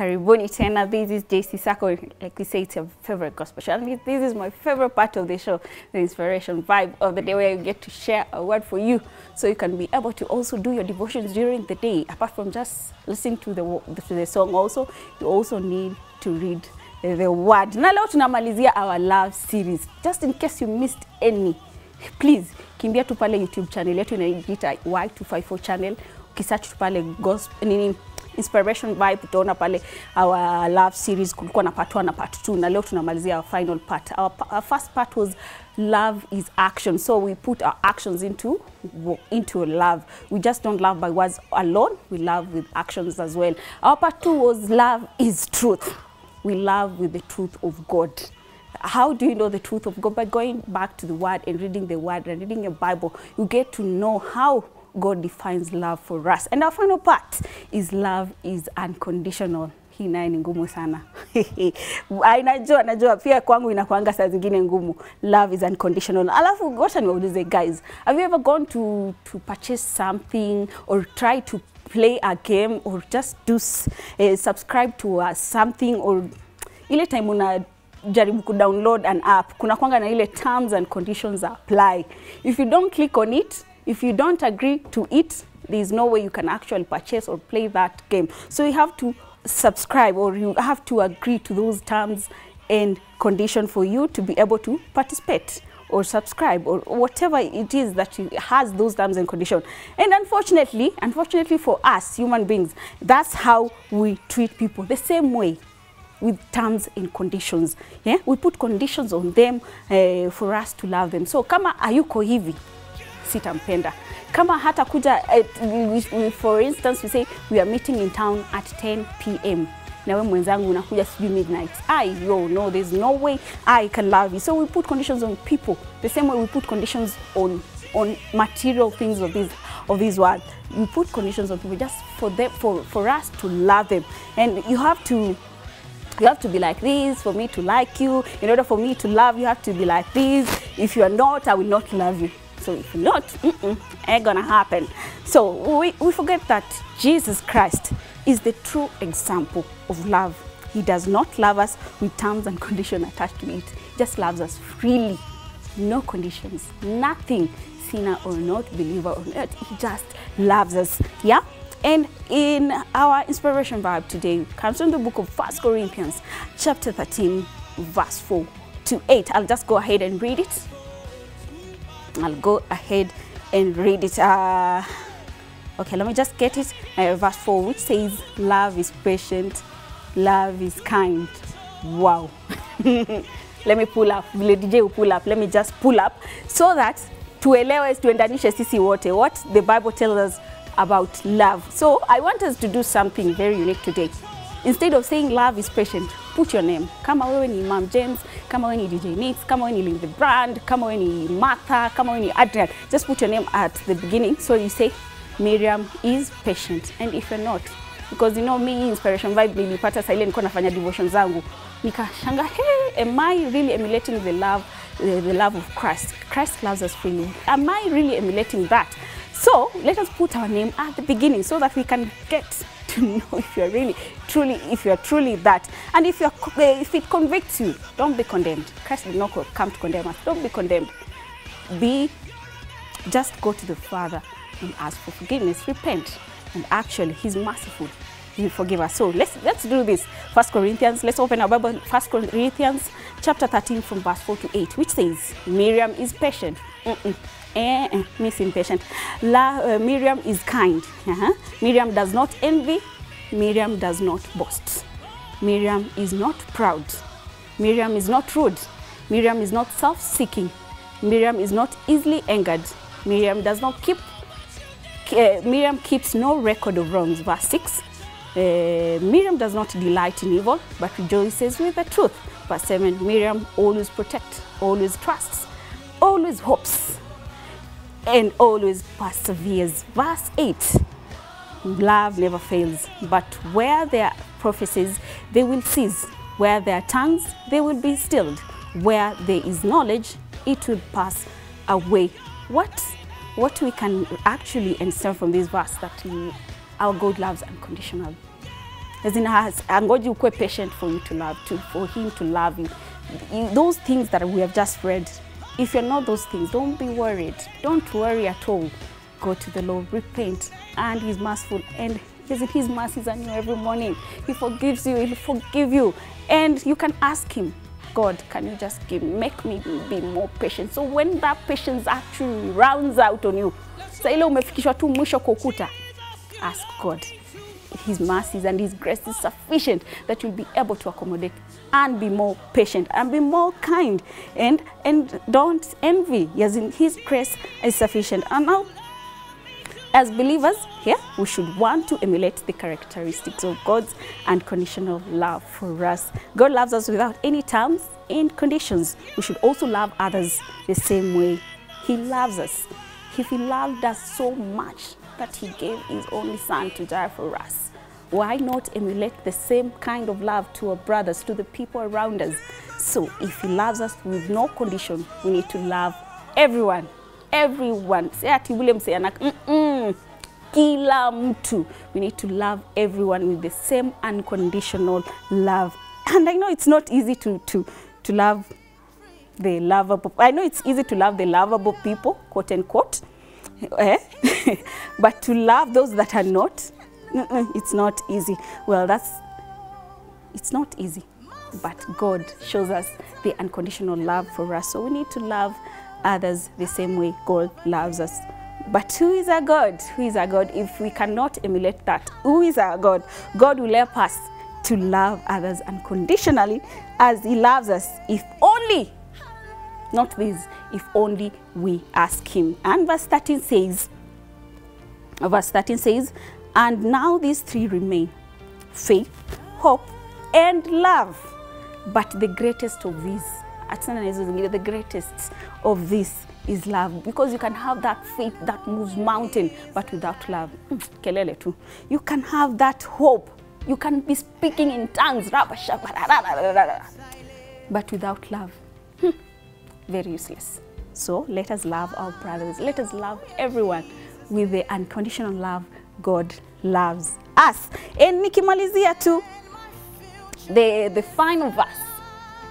Karibuni tena. This is JC Sako. Like we say, it's your favorite gospel show. And this is my favorite part of the show, the inspiration vibe of the day, where you get to share a word for you, so you can be able to also do your devotions during the day. Apart from just listening to the song, also you also need to read the word. Na leo tunamalizia our love series. Just in case you missed any, please kimbia tu pale YouTube channel yetu inajiita Y254 channel. Ukisearch tu pale gospel nini inspiration vibe, utaona pale our love series. Kulikuwa na part 1 na part 2, na leo tunamalizia our final part. Our first part was love is action, so we put our actions into love. We just don't love by words alone, we love with actions as well. Our part 2 was love is truth. We love with the truth of God. How do you know the truth of God? By going back to the word and reading the word and reading your Bible. You get to know how God defines love for us. And our final part is love is unconditional. Hii naye ni ngumu sana. Najua pia kwangu inakuanga saa zingine ngumu. Love is unconditional. Alafu gocha niwaulize guys, have you ever gone to purchase something or try to play a game or just do subscribe to something, or ile time una jaribu kudownload an app, kuna kwanga na ile terms and conditions apply. If you don't click on it, if you don't agree to it, there is no way you can actually purchase or play that game. So you have to subscribe, or you have to agree to those terms and condition for you to be able to participate or subscribe or whatever it is that has those terms and conditions. And unfortunately for us human beings, that's how we treat people, the same way with terms and conditions. Yeah, we put conditions on them for us to love them. So kama hayuko hivi, sitampenda. Kama hata kuja, for instance, we say we are meeting in town at 10 p.m. na wewe mwenzangu unakuja siju midnight. No, there's no way I can love you. So we put conditions on people, the same way we put conditions on material things of this world. We put conditions on people just for us to love them. And you have to be like this for me to like you. In order for me to love you, have to be like this. If you are not, I will not love you. So if you're not, ain't gonna happen. So we forget that Jesus Christ is the true example of love. He does not love us with terms and conditions attached to it. He just loves us freely, no conditions, nothing, sinner or not, believer or not. He just loves us, yeah? And in our inspiration vibe today, comes from the book of First Corinthians, chapter 13, verse 4 to 8. I'll just go ahead and read it. Okay, let me just get it. Verse 4, which says, love is patient, love is kind. Wow. Let me pull up. DJ will pull up. Let me just pull up so that tuelewe tuendanishe sisi wote what the Bible tells us about love. So I want us to do something very unique today. Instead of saying love is patient, put your name. Kama wewe ni Mom James, kama wewe ni DJ Nix, kama wewe ni Link the Brand, kama wewe ni Martha, kama wewe ni Adrian. Just put your name at the beginning. So you say, Miriam is patient. And if you're not, because you know me, inspiration vibe, nilipata saile niko nafanya devotions zangu. Nikashanga, hey, am I really emulating the love of Christ? Christ loves us freely. Am I really emulating that? So let us put our name at the beginning so that we can get to know if you're really, truly, if you're truly that. And if it convicts you, don't be condemned. Christ did not come to condemn us. Don't be condemned. Just go to the Father and ask for forgiveness. Repent. And actually, He's merciful. He will forgive us. So let's do this. First Corinthians, let's open our Bible. First Corinthians chapter 13 from verse 4 to 8, which says, Miriam is patient. Miss impatient. Miriam is kind. Miriam does not envy. Miriam does not boast. Miriam is not proud. Miriam is not rude. Miriam is not self-seeking. Miriam is not easily angered. Miriam does not Miriam keeps no record of wrongs. Verse 6. Miriam does not delight in evil, but rejoices with the truth. Verse 7. Miriam always protects, always trusts, always hopes, and always perseveres. Verse 8, love never fails, but where there are prophecies, they will cease. Where there are tongues, they will be stilled. Where there is knowledge, it will pass away. What we can actually understand from this verse, that our God loves unconditional. As in, God, you are patient for you to love, for Him to love you. Those things that we have just read, if you're not those things, don't be worried. Don't worry at all. Go to the Lord, repent, and He's merciful. And His mercies are new every morning. He forgives you. He'll forgive you. And you can ask Him, God, can you just make me be more patient? So when that patience actually rounds out on you, ask God. His mercies and His grace is sufficient that you'll be able to accommodate and be more patient and be more kind, and don't envy. Yes, in His grace is sufficient. And now, as believers here, we should want to emulate the characteristics of God's unconditional love for us. God loves us without any terms and conditions. We should also love others the same way He loves us. If He loved us so much that He gave His only Son to die for us, why not emulate the same kind of love to our brothers, to the people around us? So if He loves us with no condition, we need to love everyone. Everyone. Say ati William say anak. Kila mtu. We need to love everyone with the same unconditional love. And I know it's not easy to love the lovable. I know it's easy to love the lovable people, quote unquote. But to love those that are not, it's not easy. Well, it's not easy. But God shows us the unconditional love for us. So we need to love others the same way God loves us. But who is our God? Who is our God if we cannot emulate that? Who is our God? God will help us to love others unconditionally as He loves us, if only, not this, if only we ask Him. And verse 13 says, and now these three remain, faith, hope, and love. But the greatest of these, the greatest of this is love. Because you can have that faith that moves mountain, but without love, kelele tu. You can have that hope. You can be speaking in tongues, but without love, very useless. So let us love our brothers. Let us love everyone with the unconditional love God loves us. And nikimalizia tu the final verse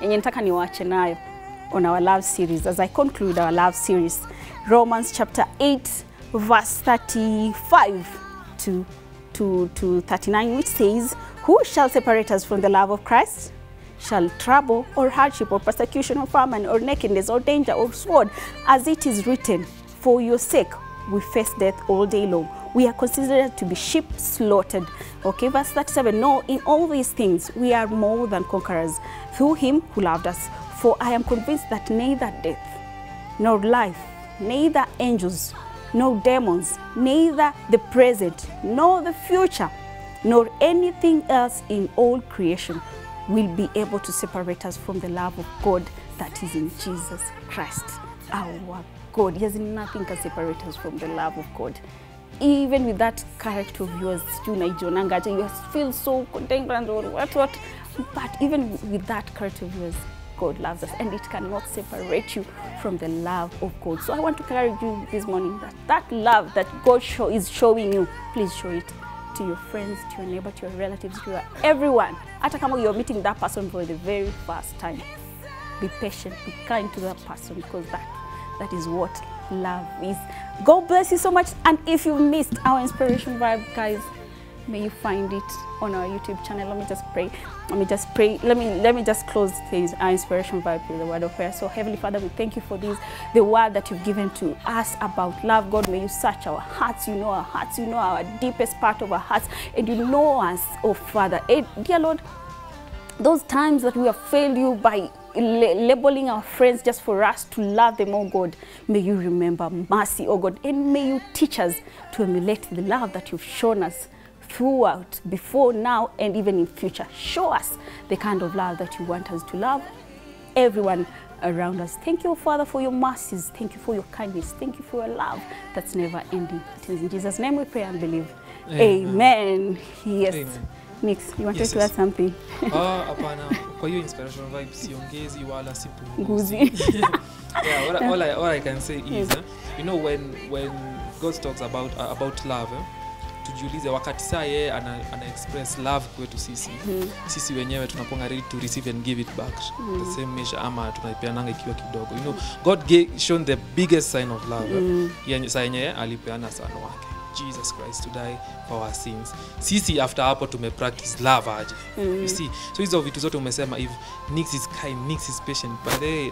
yenye nataka niwaache nayo on our love series, as I conclude our love series, Romans chapter 8 verse 35 to 39, which says, who shall separate us from the love of Christ? Shall trouble or hardship or persecution or famine or nakedness or danger or sword? As it is written, for your sake we face death all day long. We are considered to be sheep slaughtered. Okay, verse 37, no, in all these things we are more than conquerors through Him who loved us. For I am convinced that neither death, nor life, neither angels, nor demons, neither the present, nor the future, nor anything else in all creation will be able to separate us from the love of God that is in Jesus Christ, our God. Yes, nothing can separate us from the love of God. Even with that character of yours, you feel so contemporary or what, but even with that character of yours, God loves us, and it cannot separate you from the love of God. So I want to encourage you this morning that that love that God is showing you, please show it to your friends, to your neighbor, to your relatives, to everyone. Hata kama you're meeting that person for the very first time, be patient, be kind to that person, because that is what love is. God bless you so much. And if you missed our Inspiration Vibe, guys, may you find it on our YouTube channel. Let me just close this, our Inspiration Vibe, with the word of prayer. So Heavenly Father, we thank You for this, the word that You've given to us about love. God, may You search our hearts. You know our hearts. You know our deepest part of our hearts, and You know us, oh Father. Hey, dear Lord, those times that we have failed You by labeling our friends just for us to love them, oh God, may You remember mercy, oh God, and may You teach us to emulate the love that You've shown us throughout, before, now, and even in future. Show us the kind of love that You want us to love everyone around us. Thank You, Father, for Your mercies. Thank You for Your kindness. Thank You for Your love that's never ending. It is in Jesus' name we pray and believe. Amen. Yes. Amen. Nix, you wanted to add something? Apana. Kwa hiyo Inspirational Vibe siongezi wala sipunguzi. Yeah, all I can say is, you know, when God talks about love, tujiulize wakati saa yeye ana express love kwetu sisi. Sisi wenyewe tunakuwa ready to receive and give it back. The same measure ama tunaipeana ikiwa kidogo. You know, God gave shown the biggest sign of love. Yeye saa yeye alipeana sana wake. Jesus Christ to die for our sins. Sisi after hapo tumepractice love aje. You see, so hizo vitu zote umesema, if Nix is kind, Nix is patient, but they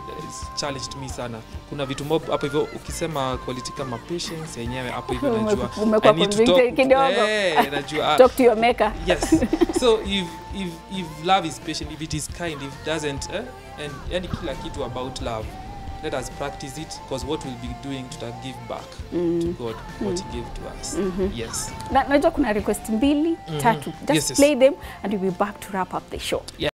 challenged me sana. Kuna vitu mob hapo hivyo ukisema quality kama patience yenyewe hapo hivyo najua. I need to talk kidogo. Najua. Talk to your maker. Yes. So if love is patient, if it is kind, if it doesn't and any kila kitu about love, let us practice it, because what we'll be doing to give back to God what He gave to us. Yes. Najua kuna request mbili, tatu. Just play them and we'll be back to wrap up the show. Yeah.